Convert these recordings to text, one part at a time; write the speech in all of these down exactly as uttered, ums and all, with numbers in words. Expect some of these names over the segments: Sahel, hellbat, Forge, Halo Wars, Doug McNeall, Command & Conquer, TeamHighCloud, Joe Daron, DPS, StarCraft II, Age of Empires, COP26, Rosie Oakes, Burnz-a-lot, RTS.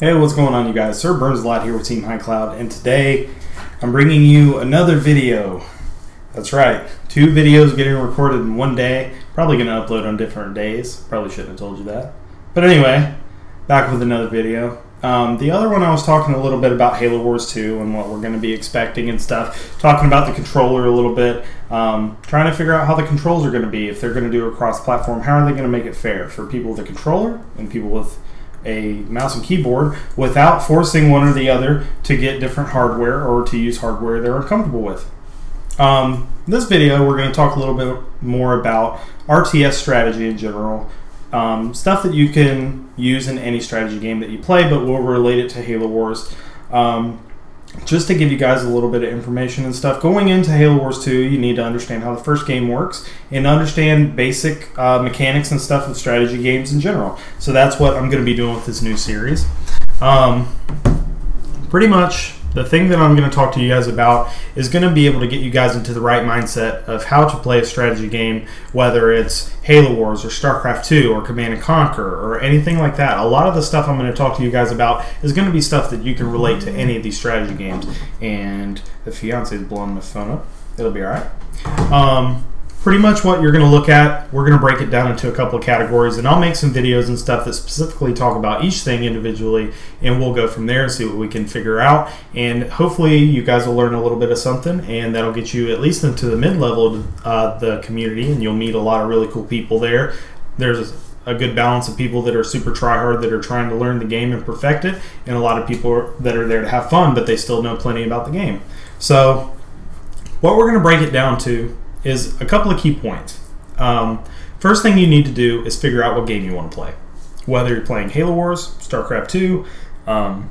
Hey, what's going on, you guys? Sir Burnz-a-lot here with Team High Cloud, and today I'm bringing you another video. That's right, two videos getting recorded in one day. Probably going to upload on different days. Probably shouldn't have told you that. But anyway, back with another video. Um, the other one I was talking a little bit about Halo Wars two and what we're going to be expecting and stuff. Talking about the controller a little bit. Um, trying to figure out how the controls are going to be. If they're going to do a cross-platform, how are they going to make it fair for people with a controller and people with a mouse and keyboard without forcing one or the other to get different hardware or to use hardware they're uncomfortable with. Um, in this video, we're going to talk a little bit more about R T S strategy in general, um, stuff that you can use in any strategy game that you play, but we'll relate it to Halo Wars. Um, just to give you guys a little bit of information and stuff, going into Halo Wars two, you need to understand how the first game works and understand basic uh, mechanics and stuff of strategy games in general. So that's what I'm going to be doing with this new series. Um, pretty much the thing that I'm going to talk to you guys about is going to be able to get you guys into the right mindset of how to play a strategy game, whether it's Halo Wars or StarCraft two or Command and Conquer or anything like that. A lot of the stuff I'm going to talk to you guys about is going to be stuff that you can relate to any of these strategy games. And the fiance is blowing my phone up. It'll be all right. Um, pretty much what you're going to look at, we're going to break it down into a couple of categories, and I'll make some videos and stuff that specifically talk about each thing individually, and we'll go from there and see what we can figure out, and hopefully you guys will learn a little bit of something, and that'll get you at least into the mid-level of uh, the community, and you'll meet a lot of really cool people there. There's a good balance of people that are super try-hard that are trying to learn the game and perfect it, and a lot of people that are there to have fun, but they still know plenty about the game. So what we're going to break it down to is a couple of key points. Um, first thing you need to do is figure out what game you want to play. Whether you're playing Halo Wars, StarCraft two, um,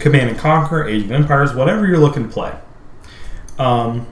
Command and Conquer, Age of Empires, whatever you're looking to play. Um,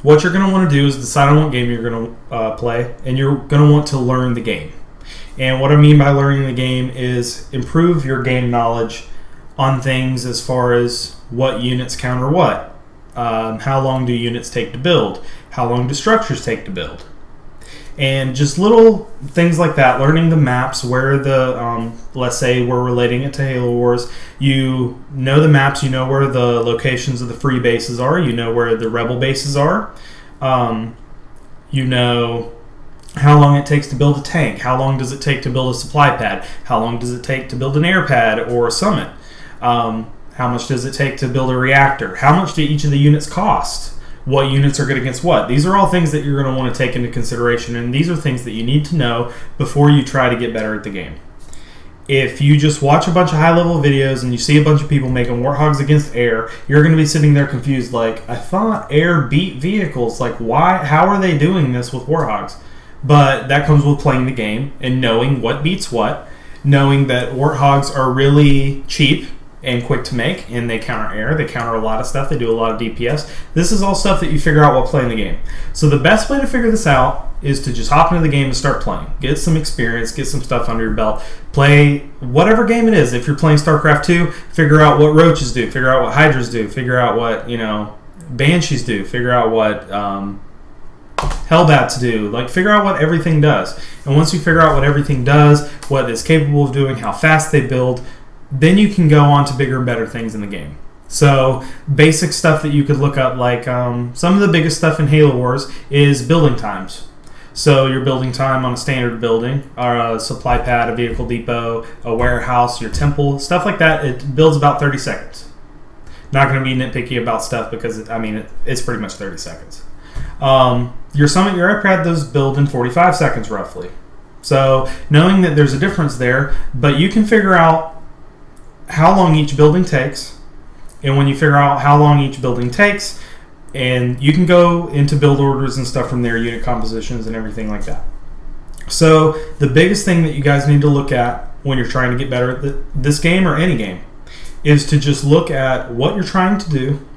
what you're going to want to do is decide on what game you're going to uh, play, and you're going to want to learn the game. And what I mean by learning the game is improve your game knowledge on things as far as what units counter what. Um, how long do units take to build? How long do structures take to build? And just little things like that, learning the maps, where the, um, let's say we're relating it to Halo Wars, you know the maps, you know where the locations of the free bases are, you know where the rebel bases are, um, you know how long it takes to build a tank, how long does it take to build a supply pad, how long does it take to build an air pad or a summit. Um, How much does it take to build a reactor? How much do each of the units cost? What units are good against what? These are all things that you're going to want to take into consideration, and these are things that you need to know before you try to get better at the game. If you just watch a bunch of high-level videos and you see a bunch of people making warthogs against air, you're going to be sitting there confused like, I thought air beat vehicles. Like, why? How are they doing this with warthogs? But that comes with playing the game and knowing what beats what, knowing that warthogs are really cheap and quick to make, and they counter air, they counter a lot of stuff, they do a lot of D P S. This is all stuff that you figure out while playing the game. So the best way to figure this out is to just hop into the game and start playing. Get some experience, get some stuff under your belt. Play whatever game it is. If you're playing StarCraft two, figure out what roaches do, figure out what hydras do, figure out what, you know, banshees do, figure out what um, hellbats do. Like, figure out what everything does. And once you figure out what everything does, what it's capable of doing, how fast they build, then you can go on to bigger and better things in the game. So basic stuff that you could look up, like um, some of the biggest stuff in Halo Wars is building times. So your building time on a standard building, or a supply pad, a vehicle depot, a warehouse, your temple, stuff like that, it builds about thirty seconds. Not going to be nitpicky about stuff because, it, I mean, it, it's pretty much thirty seconds. Um, your summit, your air pad, those build in forty-five seconds roughly. So knowing that there's a difference there, but you can figure out how long each building takes, and when you figure out how long each building takes, and you can go into build orders and stuff from there, unit compositions and everything like that. So the biggest thing that you guys need to look at when you're trying to get better at the, this game or any game is to just look at what you're trying to do,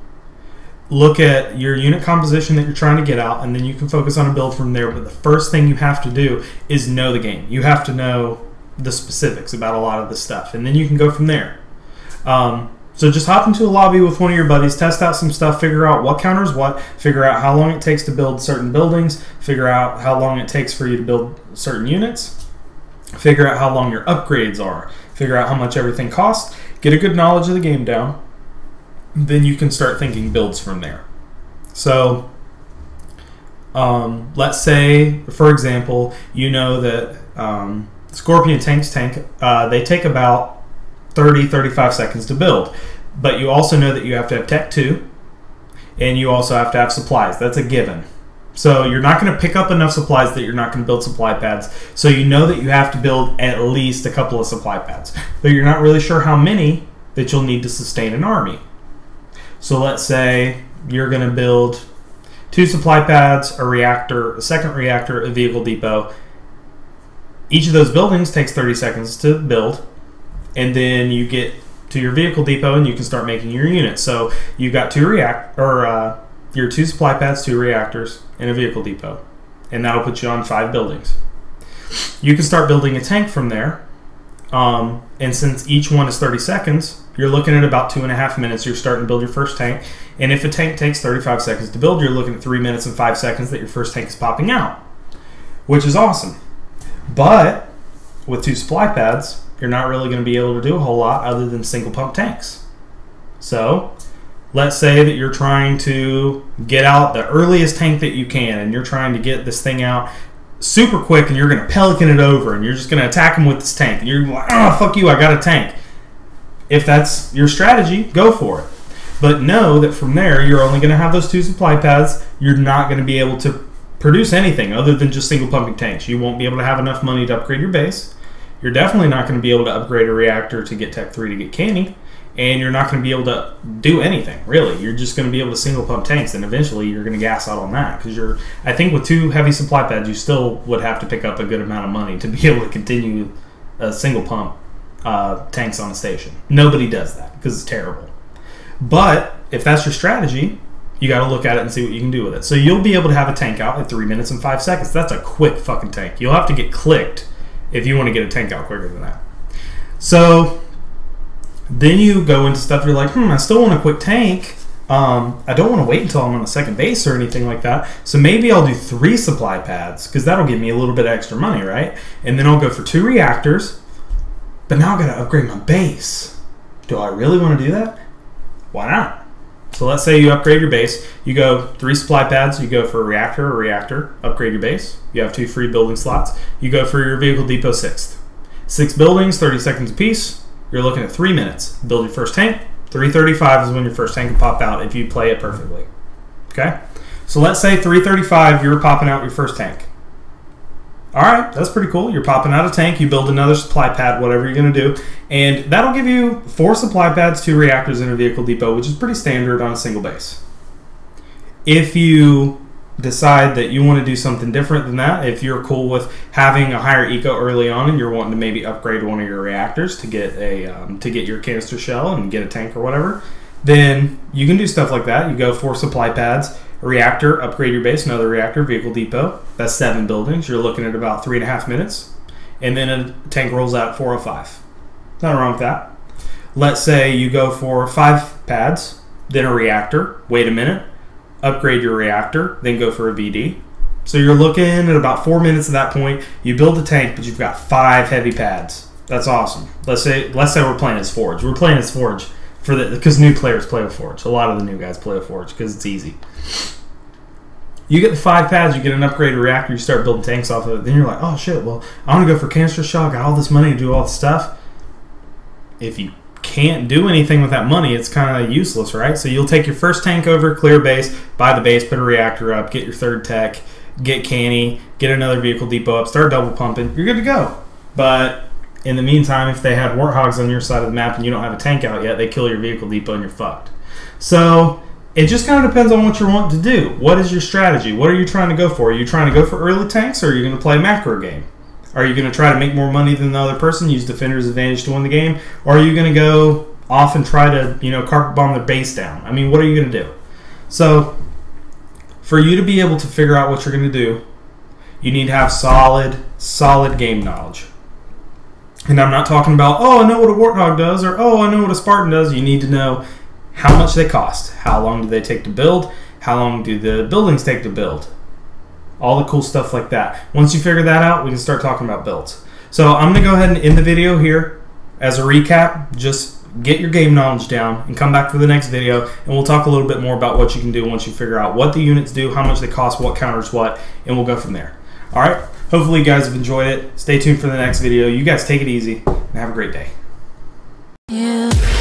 look at your unit composition that you're trying to get out, and then you can focus on a build from there. But the first thing you have to do is know the game. You have to know the specifics about a lot of the stuff, and then you can go from there. Um, so just hop into a lobby with one of your buddies, test out some stuff, figure out what counters what, figure out how long it takes to build certain buildings, figure out how long it takes for you to build certain units, figure out how long your upgrades are, figure out how much everything costs, get a good knowledge of the game down, then you can start thinking builds from there. So um, let's say, for example, you know that um, Scorpion tanks tank, uh, they take about thirty, thirty-five seconds to build, but you also know that you have to have tech two, and you also have to have supplies. That's a given. So you're not going to pick up enough supplies that you're not going to build supply pads. So you know that you have to build at least a couple of supply pads, but you're not really sure how many that you'll need to sustain an army. So let's say you're going to build two supply pads, a reactor, a second reactor, a vehicle depot. Each of those buildings takes thirty seconds to build, and then you get to your vehicle depot and you can start making your units. So you've got two react or uh, your two supply pads, two reactors, and a vehicle depot, and that'll put you on five buildings. You can start building a tank from there, um, and since each one is thirty seconds, you're looking at about two and a half minutes. You're starting to build your first tank, and if a tank takes thirty-five seconds to build, you're looking at three minutes and five seconds that your first tank is popping out, which is awesome. But with two supply pads, you're not really going to be able to do a whole lot other than single pump tanks. So let's say that you're trying to get out the earliest tank that you can, and you're trying to get this thing out super quick, and you're going to pelican it over, and you're just going to attack them with this tank. And you're like, oh, fuck you, I got a tank. If that's your strategy, go for it. But know that from there, you're only going to have those two supply pads. You're not going to be able to produce anything other than just single pumping tanks. You won't be able to have enough money to upgrade your base. You're definitely not going to be able to upgrade a reactor to get tech three to get candy. And you're not going to be able to do anything, really. You're just going to be able to single pump tanks, and eventually you're going to gas out on that, because you're, I think with two heavy supply pads, you still would have to pick up a good amount of money to be able to continue a single pump uh, tanks on a station. Nobody does that because it's terrible. But if that's your strategy, you got to look at it and see what you can do with it. So you'll be able to have a tank out in three minutes and five seconds. That's a quick fucking tank. You'll have to get clicked if you want to get a tank out quicker than that. So then you go into stuff, you're like, hmm, I still want a quick tank. Um, I don't want to wait until I'm on a second base or anything like that. So maybe I'll do three supply pads, because that'll give me a little bit of extra money, right? And then I'll go for two reactors, but now I've got to upgrade my base. Do I really want to do that? Why not? So let's say you upgrade your base. You go three supply pads, you go for a reactor, a reactor, upgrade your base. You have two free building slots. You go for your vehicle depot sixth. Six buildings, thirty seconds apiece. You're looking at three minutes. Build your first tank. three thirty-five is when your first tank can pop out if you play it perfectly. Okay? So let's say three thirty-five, you're popping out your first tank. All right, that's pretty cool. You're popping out a tank. You build another supply pad, whatever you're going to do. And that'll give you four supply pads, two reactors, and a vehicle depot, which is pretty standard on a single base. If you decide that you want to do something different than that, if you're cool with having a higher eco early on and you're wanting to maybe upgrade one of your reactors to get a um, to get your canister shell and get a tank or whatever, then you can do stuff like that. You go for supply pads, a reactor, upgrade your base, another reactor, vehicle depot. That's seven buildings. You're looking at about three and a half minutes, and then a tank rolls out at four oh five. Nothing wrong with that. Let's say you go for five pads, then a reactor. Wait a minute. Upgrade your reactor, then go for a V D. So you're looking at about four minutes at that point. You build a tank, but you've got five heavy pads. That's awesome. Let's say let's say we're playing as Forge. We're playing as Forge for the because new players play with Forge. A lot of the new guys play with Forge because it's easy. You get the five pads, you get an upgraded reactor, you start building tanks off of it. Then you're like, oh shit, well I want to go for canister shell. I got all this money to do all this stuff. If you can't do anything with that money, it's kind of useless, right? So you'll take your first tank over, clear base, buy the base, put a reactor up, get your third tech, get canny, get another vehicle depot up, start double pumping, you're good to go. But in the meantime, if they had warthogs on your side of the map and you don't have a tank out yet, they kill your vehicle depot and you're fucked. So it just kind of depends on what you're wanting to do. What is your strategy? What are you trying to go for? Are you trying to go for early tanks, or are you going to play a macro game? Are you going to try to make more money than the other person, use defender's advantage to win the game? Or are you going to go off and try to, you know, carpet bomb their base down? I mean, what are you going to do? So for you to be able to figure out what you're going to do, you need to have solid, solid game knowledge. And I'm not talking about, oh, I know what a warthog does, or oh, I know what a Spartan does. You need to know how much they cost, how long do they take to build, how long do the buildings take to build, all the cool stuff like that. Once you figure that out, we can start talking about builds. So I'm going to go ahead and end the video here. as a recap, just get your game knowledge down and come back for the next video, and we'll talk a little bit more about what you can do once you figure out what the units do, how much they cost, what counters what, and we'll go from there. All right, hopefully you guys have enjoyed it. Stay tuned for the next video. You guys take it easy and have a great day. Yeah.